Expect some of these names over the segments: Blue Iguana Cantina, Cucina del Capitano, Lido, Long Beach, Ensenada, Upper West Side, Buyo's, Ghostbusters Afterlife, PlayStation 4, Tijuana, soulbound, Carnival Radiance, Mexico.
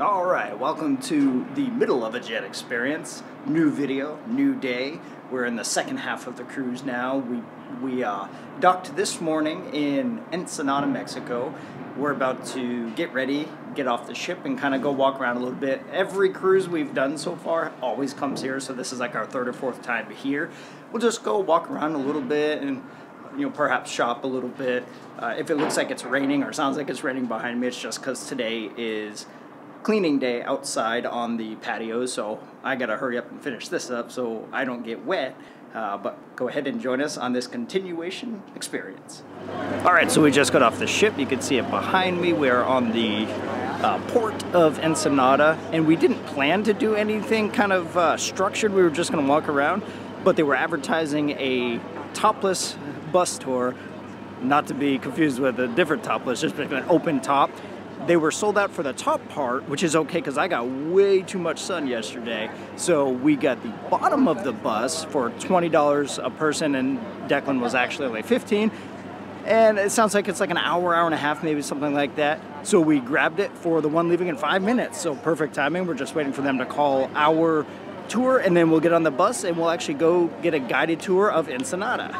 Alright, welcome to the middle of a Jet Experience. New video, new day. We're in the second half of the cruise now. We docked this morning in Ensenada, Mexico. We're about to get ready, get off the ship, and kind of go walk around a little bit. Every cruise we've done so far always comes here, so this is like our third or fourth time here. We'll just go walk around a little bit and, you know, perhaps shop a little bit. If it looks like it's raining or sounds like it's raining behind me, it's just because today is cleaning day outside on the patio, so I gotta hurry up and finish this up so I don't get wet, but go ahead and join us on this continuation experience. Alright, so we just got off the ship. You can see it behind me. We're on the port of Ensenada, and we didn't plan to do anything kind of structured. We were just gonna walk around, but they were advertising a topless bus tour, not to be confused with a different topless, just an open top. They were sold out for the top part, which is okay because I got way too much sun yesterday. So we got the bottom of the bus for $20 a person, and Declan was actually like 15. And it sounds like it's like an hour, hour and a half, maybe something like that. So we grabbed it for the one leaving in 5 minutes. So perfect timing. We're just waiting for them to call our tour, and then we'll get on the bus and we'll actually go get a guided tour of Ensenada.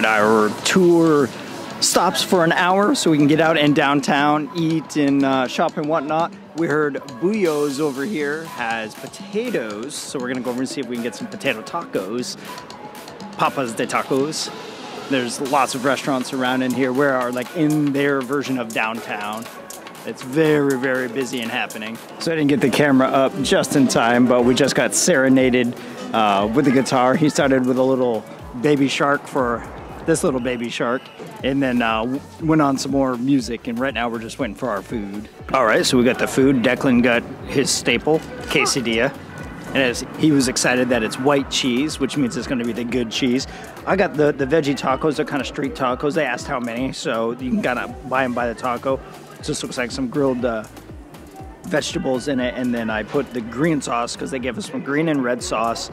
Our tour stops for an hour so we can get out in downtown, eat and shop and whatnot. We heard Buyo's over here has potatoes, so we're gonna go over and see if we can get some potato tacos. Papas de tacos. There's lots of restaurants around in here. We are like in their version of downtown. It's very, very busy and happening. So I didn't get the camera up just in time, but we just got serenaded with the guitar. He started with a little baby shark for this little baby shark, and then went on some more music, and right now we're just waiting for our food. All right, so we got the food. Declan got his staple, quesadilla, and he was excited that it's white cheese, which means it's gonna be the good cheese. I got the veggie tacos. They're kind of street tacos. They asked how many, so you can kind of buy them by the taco. It just looks like some grilled vegetables in it, and then I put the green sauce because they gave us some green and red sauce.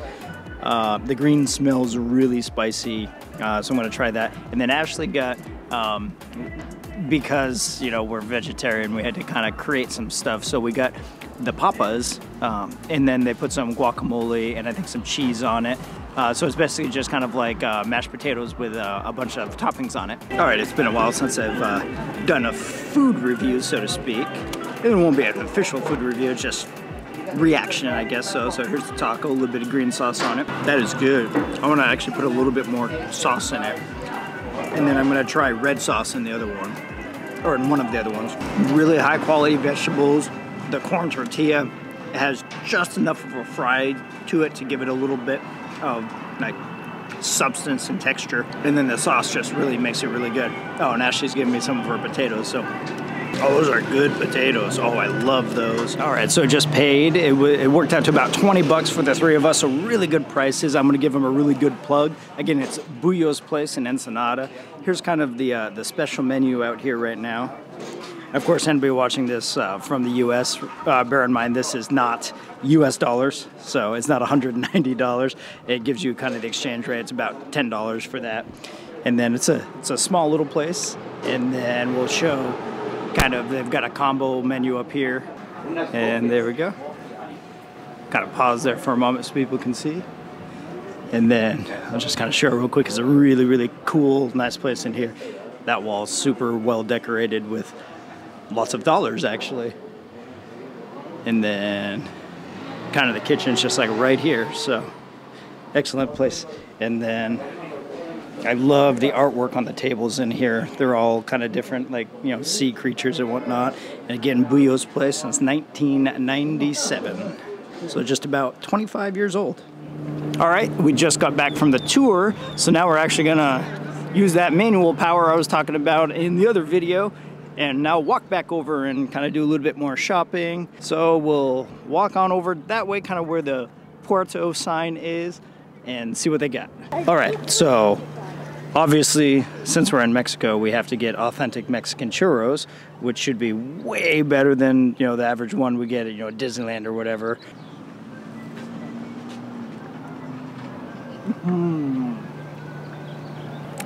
The green smells really spicy, so I'm gonna try that. And then Ashley got, because, you know, we're vegetarian, we had to kind of create some stuff. So we got the papas, and then they put some guacamole and I think some cheese on it. So it's basically just kind of like mashed potatoes with a bunch of toppings on it. All right, it's been a while since I've done a food review, so to speak. It won't be an official food review, it's just reaction, I guess so. So here's the taco, a little bit of green sauce on it. That is good. I want to actually put a little bit more sauce in it. And then I'm going to try red sauce in the other one, or in one of the other ones. Really high quality vegetables. The corn tortilla has just enough of a fry to it to give it a little bit of like substance and texture. And then the sauce just really makes it really good. Oh, and Ashley's giving me some of her potatoes, so Oh, those are good potatoes. Oh, I love those. All right, so just paid. It worked out to about 20 bucks for the three of us, so really good prices. I'm gonna give them a really good plug. Again, it's Buyo's place in Ensenada. Here's kind of the special menu out here right now. Of course, anybody watching this from the U.S., bear in mind this is not U.S. dollars, so it's not $190. It gives you kind of the exchange rate. It's about $10 for that. And then it's a small little place, and then we'll show kind of, they've got a combo menu up here, and there we go. Kind of pause there for a moment so people can see. And then I'll just kind of show it real quick. It's a really, really cool, nice place in here. That wall's super well decorated with lots of dollars, actually. And then kind of the kitchen's just like right here, so excellent place. And then I love the artwork on the tables in here. They're all kind of different, like, you know, sea creatures and whatnot. And again, Buyo's place since 1997. So just about 25 years old. All right, we just got back from the tour. So now we're actually gonna use that manual power I was talking about in the other video and now walk back over and kind of do a little bit more shopping. So we'll walk on over that way, kind of where the Puerto sign is, and see what they got. All right, so obviously, since we're in Mexico, we have to get authentic Mexican churros, which should be way better than, you know, the average one we get at, you know, Disneyland or whatever.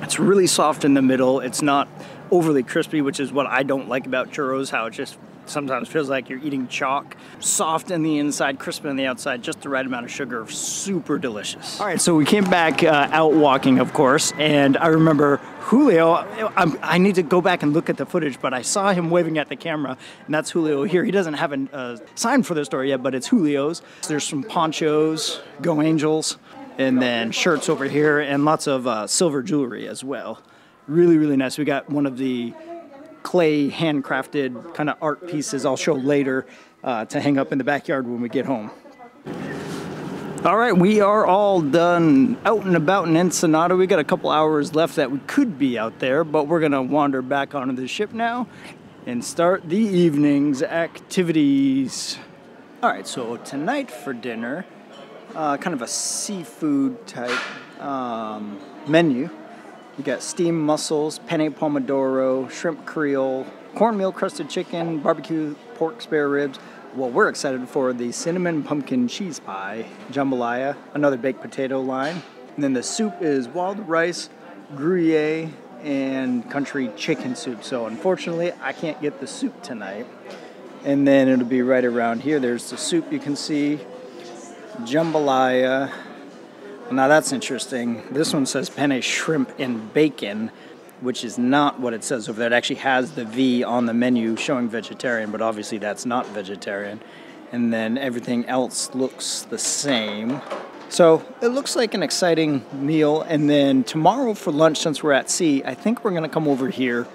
It's really soft in the middle. It's not overly crispy, which is what I don't like about churros, how it just sometimes feels like you're eating chalk. Soft in the inside, crisp on the outside, just the right amount of sugar, super delicious. All right, so we came back out walking, of course, and I remember Julio, I need to go back and look at the footage, but I saw him waving at the camera, and that's Julio here. He doesn't have a sign for the store yet, but it's Julio's. There's some ponchos, Go Angels, and then shirts over here, and lots of silver jewelry as well. Really, really nice. We got one of the clay handcrafted kind of art pieces I'll show later to hang up in the backyard when we get home. All right, we are all done out and about in Ensenada. We got a couple hours left that we could be out there, but we're gonna wander back onto the ship now and start the evening's activities. All right, so tonight for dinner, kind of a seafood type menu. You got steamed mussels, penne pomodoro, shrimp creole, cornmeal crusted chicken, barbecue pork spare ribs. Well, we're excited for the cinnamon pumpkin cheese pie, jambalaya, another baked potato line. And then the soup is wild rice, gruyere, and country chicken soup. So unfortunately, I can't get the soup tonight. And then it'll be right around here. There's the soup you can see, jambalaya. Now that's interesting. This one says penne shrimp and bacon, which is not what it says over there. It actually has the V on the menu showing vegetarian, but obviously that's not vegetarian. And then everything else looks the same. So it looks like an exciting meal. And then tomorrow for lunch, since we're at sea, I think we're gonna come over here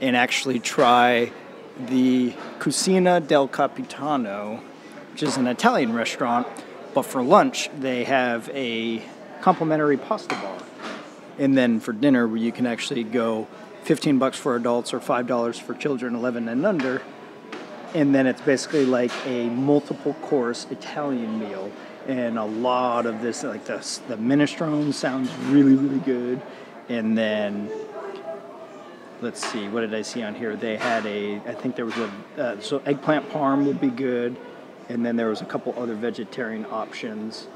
and actually try the Cucina del Capitano, which is an Italian restaurant. But for lunch, they have a complimentary pasta bar. And then for dinner, where you can actually go 15 bucks for adults or $5 for children 11 and under. And then it's basically like a multiple course Italian meal. And a lot of this, like the minestrone sounds really, really good. And then, let's see, what did I see on here? They had a, I think there was a, so eggplant parm would be good. And then there was a couple other vegetarian options.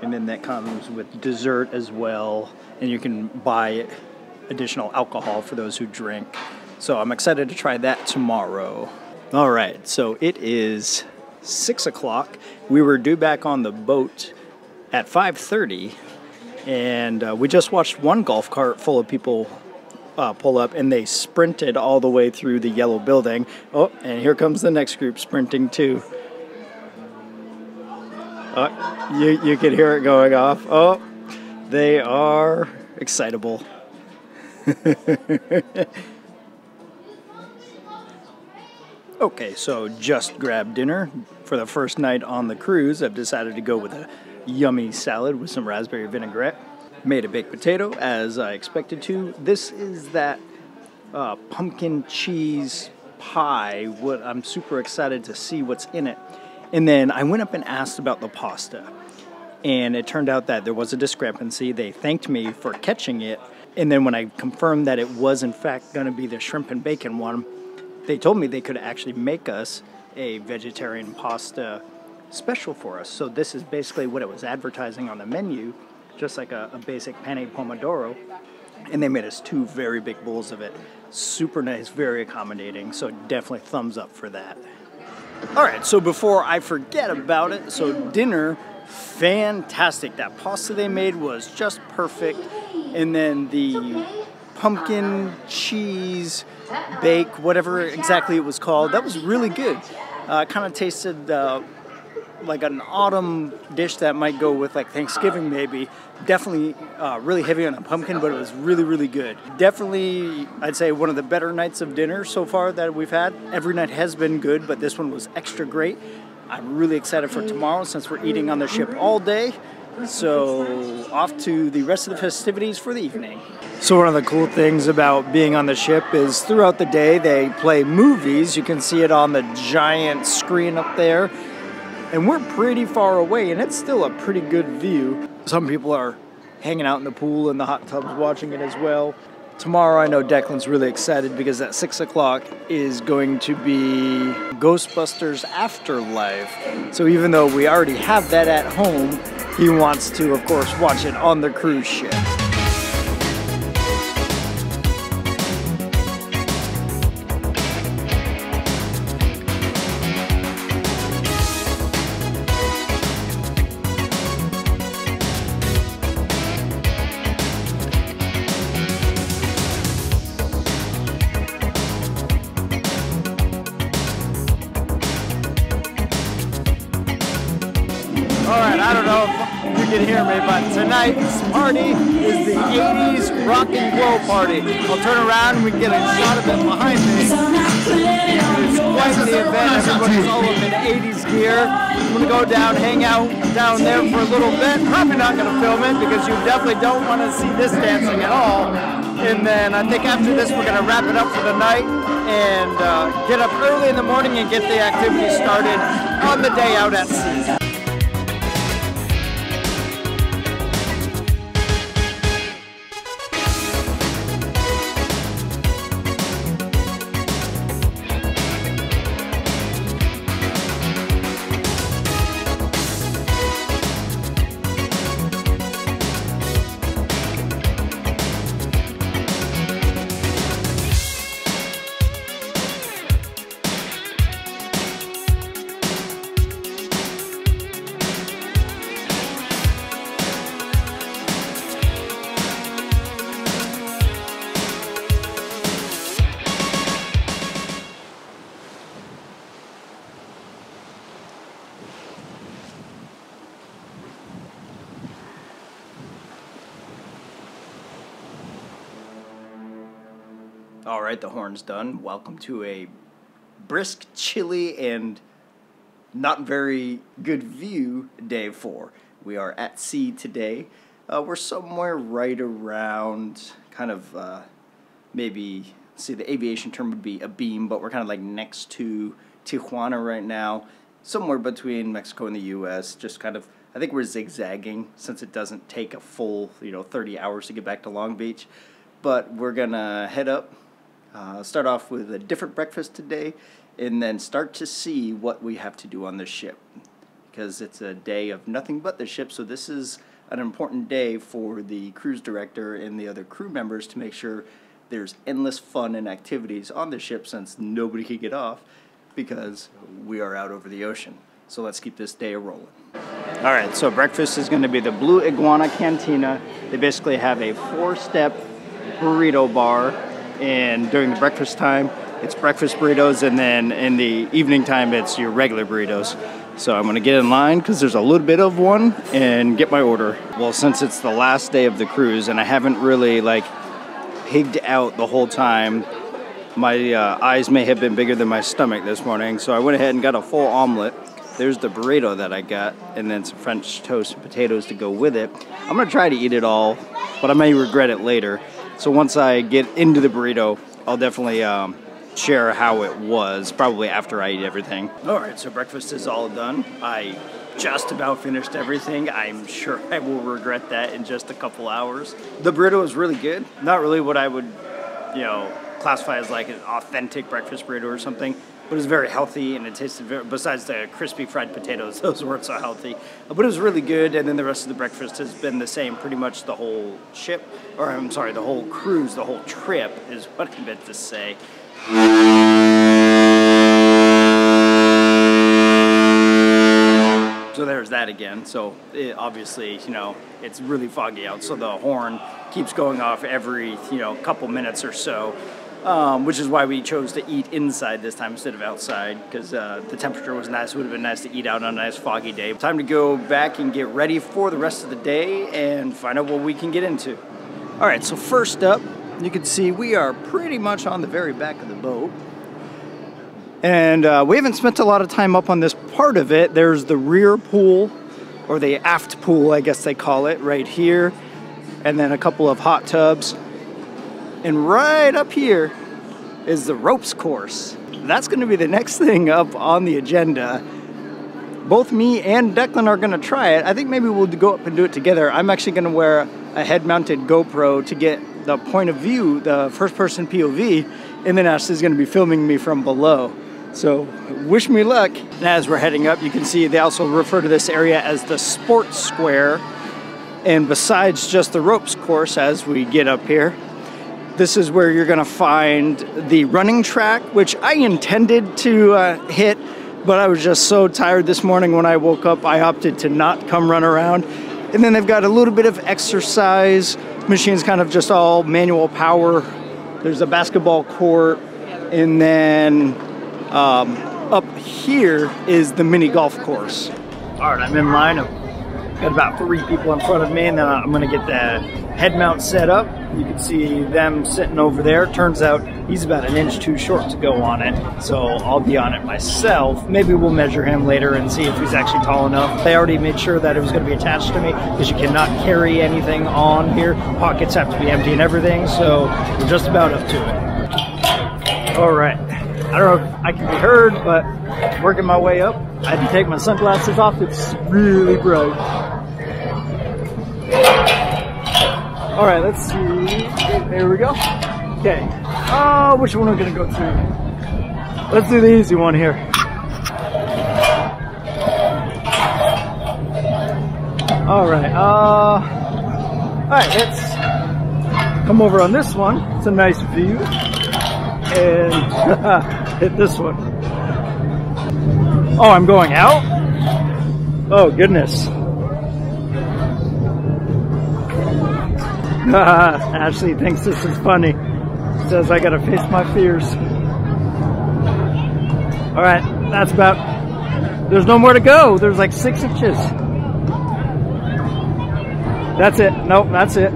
And then that comes with dessert as well. And you can buy additional alcohol for those who drink. So I'm excited to try that tomorrow. All right, so it is 6 o'clock. We were due back on the boat at 5:30. And we just watched one golf cart full of people pull up, and they sprinted all the way through the yellow building. Oh, and here comes the next group sprinting too. Oh, you can hear it going off. Oh, they are excitable. Okay, so just grabbed dinner for the first night on the cruise. I've decided to go with a yummy salad with some raspberry vinaigrette. Made a baked potato, as I expected to. This is that pumpkin cheese pie. I'm super excited to see what's in it. And then I went up and asked about the pasta. And it turned out that there was a discrepancy. They thanked me for catching it. And then when I confirmed that it was in fact going to be the shrimp and bacon one, they told me they could actually make us a vegetarian pasta special for us. So this is basically what it was advertising on the menu, just like a basic pane pomodoro. And they made us two very big bowls of it. Super nice, very accommodating. So definitely thumbs up for that. All right, so before I forget about it, so dinner, fantastic. That pasta they made was just perfect. And then the pumpkin cheese bake, whatever exactly it was called, that was really good. Kind of tasted like an autumn dish that might go with like Thanksgiving maybe. Definitely really heavy on the pumpkin, but it was really, really good. Definitely, I'd say one of the better nights of dinner so far that we've had. Every night has been good, but this one was extra great. I'm really excited for tomorrow since we're eating on the ship all day. So off to the rest of the festivities for the evening. So one of the cool things about being on the ship is throughout the day they play movies. You can see it on the giant screen up there. And we're pretty far away and it's still a pretty good view. Some people are hanging out in the pool and the hot tubs watching it as well. Tomorrow I know Declan's really excited because at 6 o'clock is going to be Ghostbusters Afterlife. So even though we already have that at home, he wants to, of course, watch it on the cruise ship. Party is the 80s rock and roll party. I'll turn around and we can get a shot of it behind me. It's quite the event. Everybody's all up in 80s gear. I'm gonna go down, hang out down there for a little bit. Probably not gonna film it because you definitely don't want to see this dancing at all. And then I think after this we're gonna wrap it up for the night and get up early in the morning and get the activity started on the day out at sea. All right, the horn's done. Welcome to a brisk, chilly, and not very good view day 4. We are at sea today. We're somewhere right around kind of maybe, see the aviation term would be a beam, but we're kind of like next to Tijuana right now, somewhere between Mexico and the U.S., just kind of, I think we're zigzagging since it doesn't take a full, 30 hours to get back to Long Beach, but we're gonna head up. Start off with a different breakfast today and then start to see what we have to do on the ship because it's a day of nothing but the ship, so this is an important day for the cruise director and the other crew members to make sure there's endless fun and activities on the ship since nobody can get off because we are out over the ocean. So let's keep this day rolling. All right, so breakfast is going to be the Blue Iguana Cantina. They basically have a 4-step burrito bar. And during the breakfast time, it's breakfast burritos, and then in the evening time, it's your regular burritos. So I'm gonna get in line because there's a little bit of one and get my order. Well, since it's the last day of the cruise and I haven't really like pigged out the whole time, my eyes may have been bigger than my stomach this morning. So I went ahead and got a full omelet. There's the burrito that I got, and then some French toast and potatoes to go with it. I'm gonna try to eat it all, but I may regret it later. So once I get into the burrito, I'll definitely share how it was, probably after I eat everything. All right, so breakfast is all done. I just about finished everything. I'm sure I will regret that in just a couple hours. The burrito was really good. Not really what I would, you know, classify as like an authentic breakfast burrito or something, but it was very healthy and it tasted very, besides the crispy fried potatoes, those weren't so healthy, but it was really good. And then the rest of the breakfast has been the same pretty much the whole ship, or I'm sorry, the whole cruise, the whole trip is what I meant to say. So there's that again. So it, obviously, you know, it's really foggy out, so the horn keeps going off every, you know, couple minutes or so, which is why we chose to eat inside this time instead of outside, because the temperature was nice. It would have been nice to eat out on a nice foggy day. Time to go back and get ready for the rest of the day and find out what we can get into. All right, so first up, you can see we are pretty much on the very back of the boat. And we haven't spent a lot of time up on this part of it. There's the rear pool, or the aft pool, I guess they call it, right here. And then a couple of hot tubs. And right up here is the ropes course. That's gonna be the next thing up on the agenda. Both me and Declan are gonna try it. I think maybe we'll go up and do it together. I'm actually gonna wear a head-mounted GoPro to get the point of view, the first-person POV, and then Ashley's gonna be filming me from below. So wish me luck. And as we're heading up, you can see they also refer to this area as the sports square. And besides just the ropes course, as we get up here, this is where you're gonna find the running track, which I intended to hit, but I was just so tired this morning when I woke up, I opted to not come run around. And then they've got a little bit of exercise machines, kind of just all manual power. There's a basketball court. And then up here is the mini golf course. All right, I'm in line. I've got about 3 people in front of me, and then I'm gonna get the head mount set up. You can see them sitting over there. Turns out he's about an inch too short to go on it, so I'll be on it myself. Maybe we'll measure him later and see if he's actually tall enough. They already made sure that it was going to be attached to me, because you cannot carry anything on here. Pockets have to be empty and everything, so we're just about up to it. All right. I don't know if I can be heard, but working my way up. I had to take my sunglasses off. It's really bright. All right, let's see. There we go. Okay. Oh, which one are we gonna go through? Let's do the easy one here. All right. All right. Let's come over on this one. It's a nice view. And hit this one. Oh, I'm going out? Oh, goodness. Ashley thinks this is funny. She says I gotta face my fears. All right, that's about. There's no more to go. There's like 6 inches. That's it. Nope, that's it.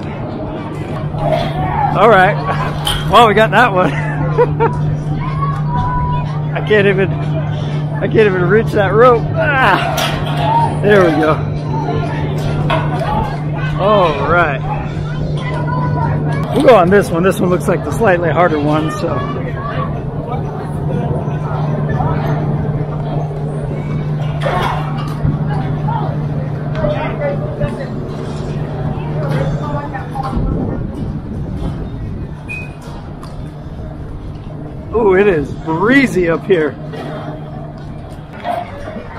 All right. Well, we got that one. I can't even reach that rope. Ah, there we go. All right. We'll go on this one. This one looks like the slightly harder one, so. Oh, it is breezy up here.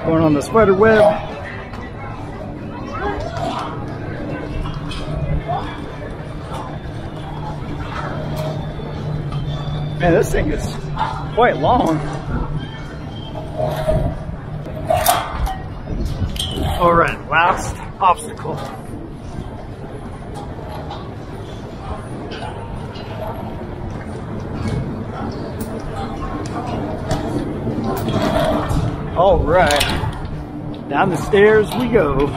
Going on the spider web. Man, this thing is quite long. All right, last obstacle. All right, down the stairs we go.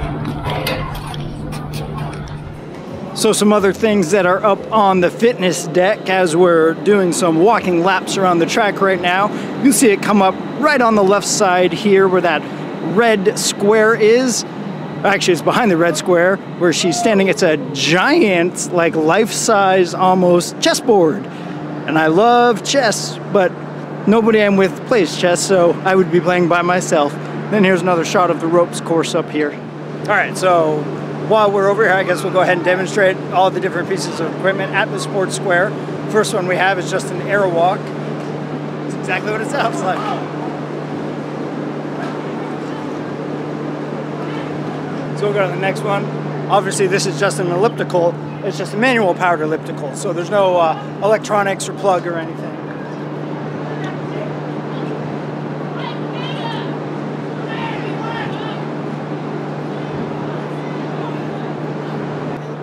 So some other things that are up on the fitness deck as we're doing some walking laps around the track right now. You see it come up right on the left side here where that red square is. Actually, it's behind the red square where she's standing. It's a giant, like life-size almost chessboard. and I love chess, but nobody I'm with plays chess, so I would be playing by myself. Then here's another shot of the ropes course up here. All right, so while we're over here, I guess we'll go ahead and demonstrate all the different pieces of equipment at the sports square. First one we have is just an air walk. It's exactly what it sounds like. So we'll go to the next one. Obviously, this is just an elliptical. It's just a manual powered elliptical, so there's no electronics or plug or anything.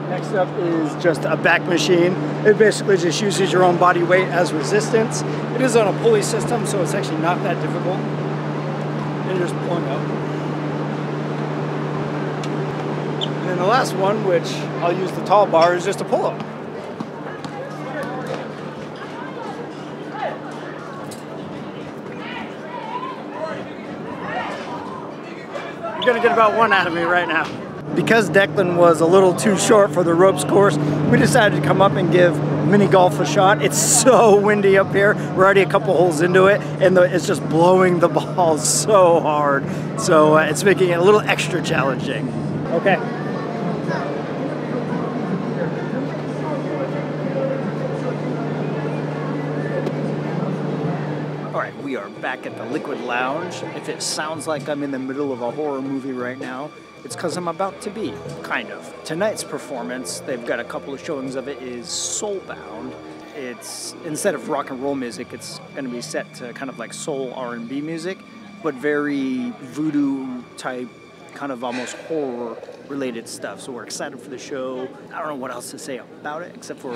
Next up is just a back machine. It basically just uses your own body weight as resistance. It is on a pulley system, so it's actually not that difficult. And you're just pulling up. And the last one, which I'll use the tall bar, is just a pull-up. You're gonna get about one out of me right now. Because Declan was a little too short for the ropes course, we decided to come up and give mini golf a shot. It's so windy up here. We're already a couple holes into it, and it's just blowing the ball so hard. So it's making it a little extra challenging. Okay. Alright, we are back at the Liquid Lounge. If it sounds like I'm in the middle of a horror movie right now, it's because I'm about to be, kind of. Tonight's performance, they've got a couple of showings of it, is Soulbound. It's, instead of rock and roll music, it's going to be set to kind of like soul R&B music, but very voodoo type, kind of almost horror related stuff. So we're excited for the show. I don't know what else to say about it, except for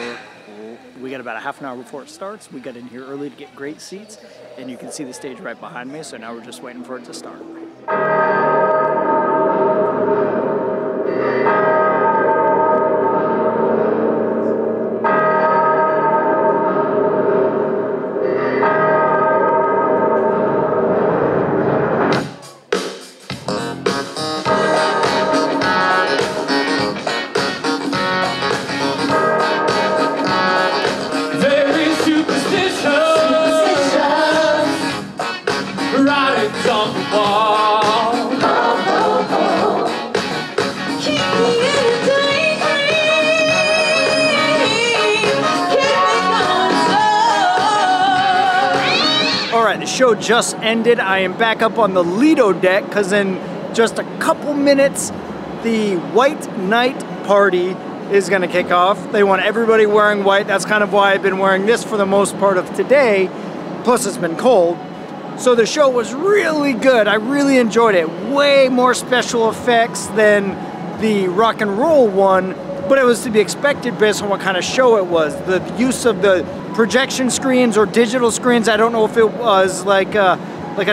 we got about a half an hour before it starts. We got in here early to get great seats, and you can see the stage right behind me. So now we're just waiting for it to start. Show just ended. I am back up on the Lido deck because in just a couple minutes the White Night party is going to kick off. They want everybody wearing white. That's kind of why I've been wearing this for the most part of today, plus it's been cold. So the show was really good. I really enjoyed it. Way more special effects than the rock and roll one, but it was to be expected based on what kind of show it was. The use of the projection screens or digital screens, I don't know if it was like a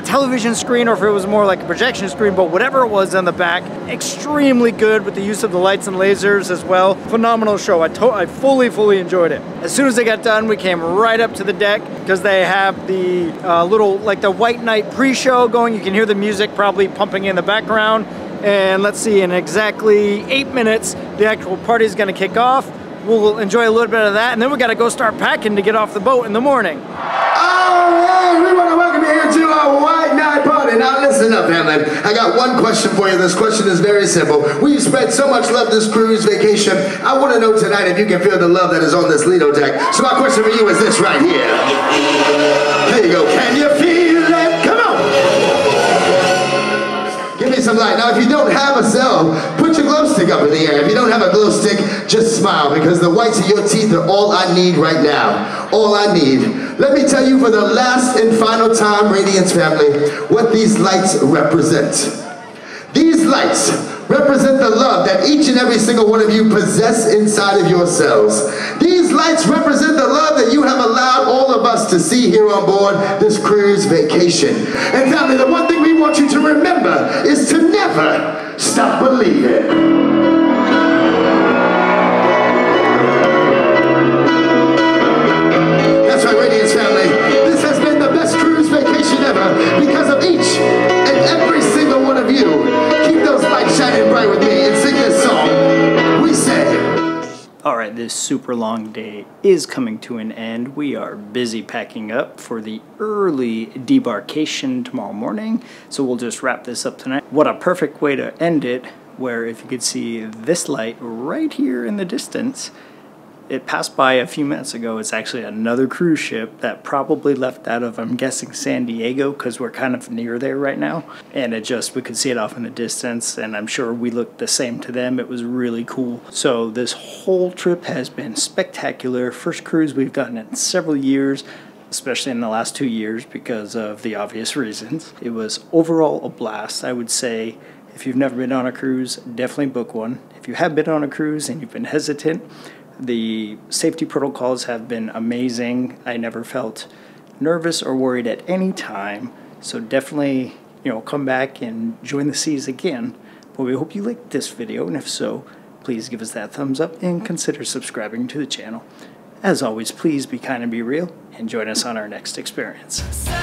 television screen or if it was more like a projection screen, but whatever it was on the back, extremely good with the use of the lights and lasers as well. Phenomenal show. I fully enjoyed it. As soon as they got done, we came right up to the deck because they have the little, like the White Night pre-show going. You can hear the music probably pumping in the background. And let's see, in exactly 8 minutes, the actual party is going to kick off. We'll enjoy a little bit of that, and then we gotta go start packing to get off the boat in the morning. All right, we wanna welcome you here to our White Night party. Now listen up, Hamlin. I got one question for you. This question is very simple. We've spread so much love this cruise vacation. I wanna know tonight if you can feel the love that is on this Lido deck. So my question for you is this right here. There you go, can you feel it? Come on. Give me some light. Now if you don't have a cell, put your glow stick up in the air. If you don't have a glow stick, just smile, because the whites of your teeth are all I need right now. All I need. Let me tell you for the last and final time, Radiance family, what these lights represent. These lights represent the love that each and every single one of you possess inside of yourselves. These lights represent the love that you have allowed all of us to see here on board this cruise vacation. And family, the one thing we want you to remember is to never stop believing. Because of each and every single one of you. Keep those lights shining bright with me and sing this song. We say. All right, this super long day is coming to an end. We are busy packing up for the early debarkation tomorrow morning, so we'll just wrap this up tonight. What a perfect way to end it, where if you could see this light right here in the distance, it passed by a few minutes ago. It's actually another cruise ship that probably left out of, I'm guessing, San Diego, because we're kind of near there right now. And it just, we could see it off in the distance, and I'm sure we looked the same to them. It was really cool. So this whole trip has been spectacular. First cruise we've gotten in several years, especially in the last 2 years, because of the obvious reasons. It was overall a blast. I would say if you've never been on a cruise, definitely book one. If you have been on a cruise and you've been hesitant, the safety protocols have been amazing. I never felt nervous or worried at any time. So definitely, you know, come back and join the seas again. But we hope you liked this video, and if so, please give us that thumbs up and consider subscribing to the channel. As always, please be kind and be real, and join us on our next experience.